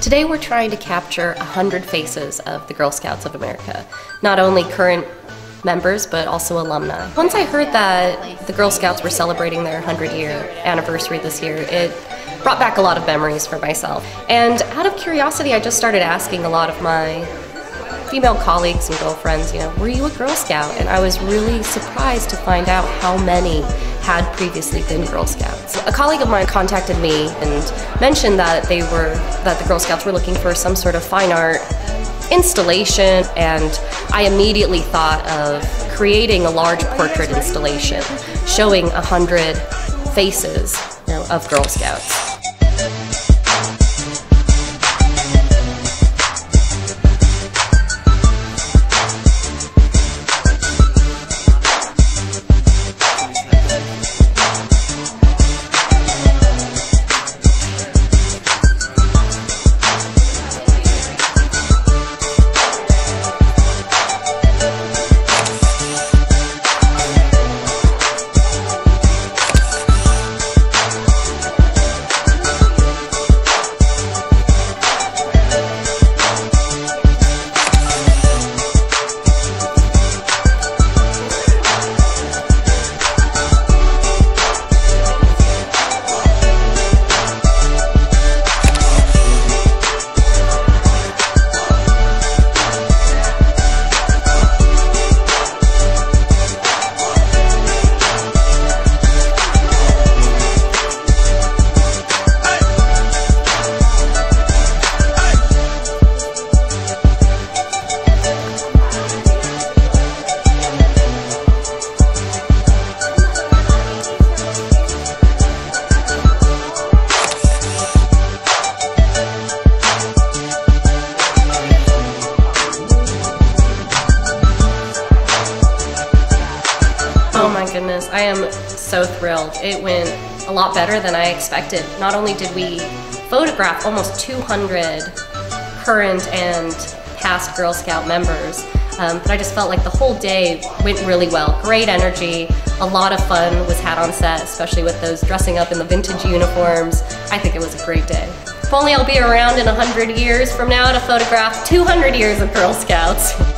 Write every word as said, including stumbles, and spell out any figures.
Today we're trying to capture one hundred faces of the Girl Scouts of America, not only current members but also alumni. Once I heard that the Girl Scouts were celebrating their one hundred year anniversary this year, it brought back a lot of memories for myself. And out of curiosity, I just started asking a lot of my female colleagues and girlfriends, you know, were you a Girl Scout? And I was really surprised to find out how many had previously been Girl Scouts. A colleague of mine contacted me and mentioned that they were, that the Girl Scouts were looking for some sort of fine art installation, and I immediately thought of creating a large portrait installation showing a hundred faces, you know, of Girl Scouts. Oh my goodness, I am so thrilled. It went a lot better than I expected. Not only did we photograph almost two hundred current and past Girl Scout members, um, but I just felt like the whole day went really well. Great energy, a lot of fun was had on set, especially with those dressing up in the vintage uniforms. I think it was a great day. If only I'll be around in one hundred years from now to photograph two hundred years of Girl Scouts.